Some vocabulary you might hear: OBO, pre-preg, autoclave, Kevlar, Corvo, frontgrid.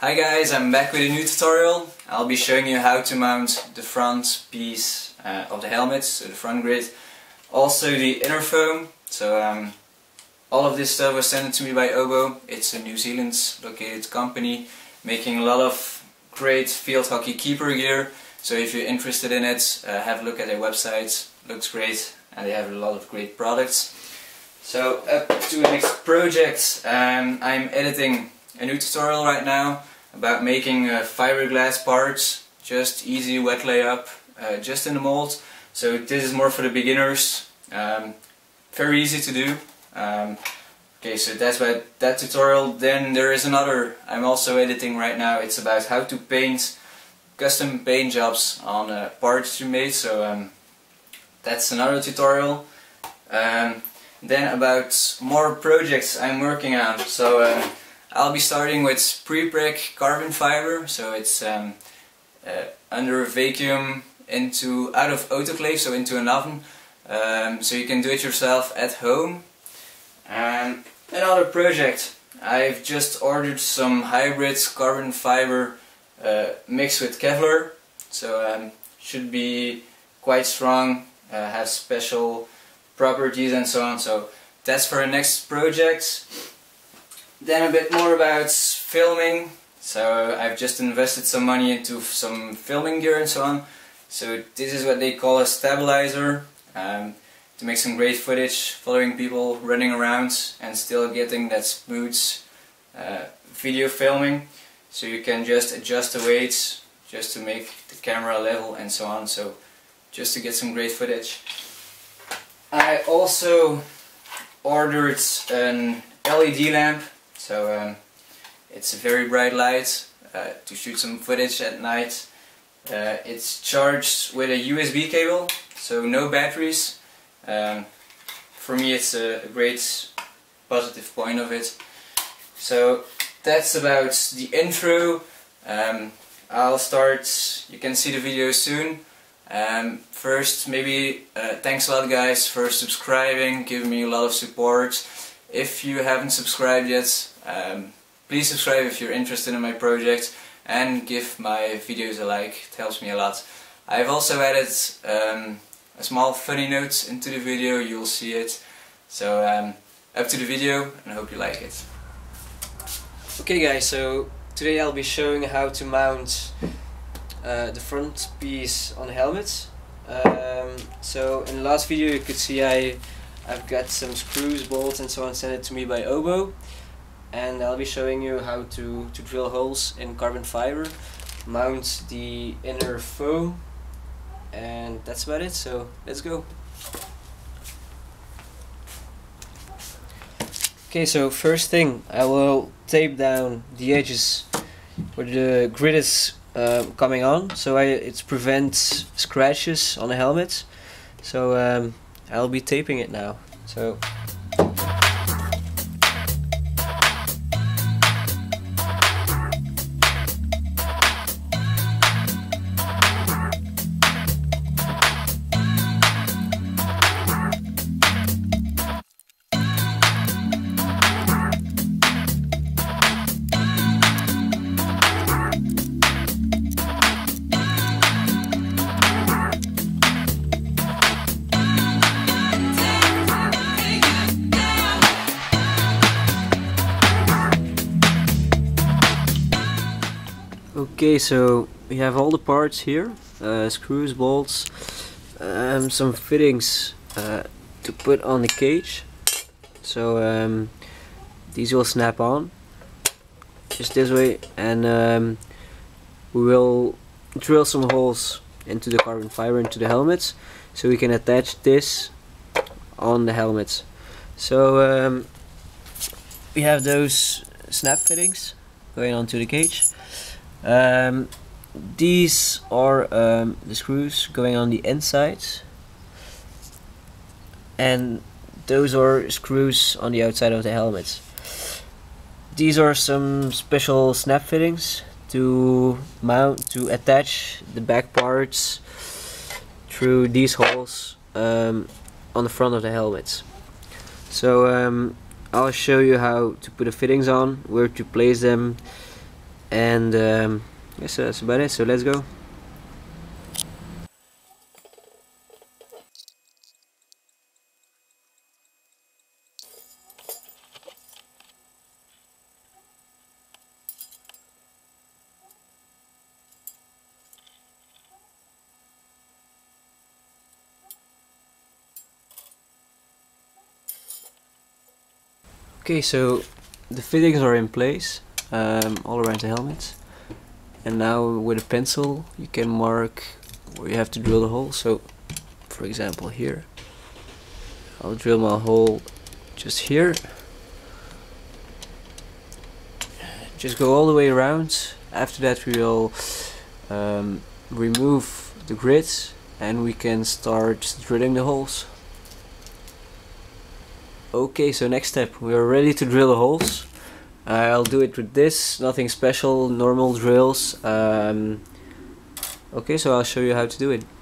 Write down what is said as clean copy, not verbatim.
Hi guys, I'm back with a new tutorial. I'll be showing you how to mount the front piece of the helmet, so the front grid, also the inner foam. So all of this stuff was sent to me by Obo. It's a New Zealand located company making a lot of great field hockey keeper gear. So if you're interested in it, have a look at their website. Looks great and they have a lot of great products. So up to the next project, I'm editing a new tutorial right now about making fiberglass parts, just easy wet layup, just in the mold. So this is more for the beginners, very easy to do. Okay, so that's about that tutorial. Then there is another I'm also editing right now. It's about how to paint custom paint jobs on parts you made. So that's another tutorial. Then about more projects I'm working on. So I'll be starting with pre-preg carbon fiber, so it's under a vacuum out of autoclave, so into an oven, so you can do it yourself at home. Another project, I've just ordered some hybrid carbon fiber mixed with Kevlar, so should be quite strong, has special properties and so on. So that's for our next project. Then a bit more about filming. So I've just invested some money into some filming gear and so on. So this is what they call a stabilizer, to make some great footage, following people running around and still getting that smooth video filming. So you can just adjust the weights just to make the camera level and so on. So just to get some great footage. I also ordered an LED lamp. So it's a very bright light to shoot some footage at night. It's charged with a USB cable, so no batteries. For me it's a great positive point of it. So that's about the intro. I'll start, you can see the video soon. First, maybe thanks a lot guys for subscribing, giving me a lot of support. If you haven't subscribed yet, please subscribe if you're interested in my project and give my videos a like, it helps me a lot. I've also added a small funny note into the video, you'll see it. So up to the video and I hope you like it. Okay guys, so today I'll be showing how to mount the front piece on the helmet. So in the last video you could see I've got some screws, bolts and so on sent to me by Obo, and I'll be showing you how to drill holes in carbon fiber, mount the inner foam, and that's about it, so let's go. Okay, so first thing, I will tape down the edges where the grid is coming on, so it prevents scratches on the helmet. So I'll be taping it now. So okay, so we have all the parts here, screws, bolts, some fittings to put on the cage. So these will snap on just this way, and we will drill some holes into the carbon fiber, into the helmets, so we can attach this on the helmets. So we have those snap fittings going onto the cage. These are the screws going on the inside, and those are screws on the outside of the helmet. These are some special snap fittings to attach the back parts through these holes on the front of the helmet. So I'll show you how to put the fittings on, where to place them, And yes, that's about it, so let's go. Okay, so the fittings are in place all around the helmet, and now with a pencil you can mark where you have to drill the hole. So for example here, I'll drill my hole just here, just go all the way around. After that we will remove the grids and we can start drilling the holes. Okay, so next step, we are ready to drill the holes. I'll do it with this, nothing special, normal drills. Okay, so I'll show you how to do it.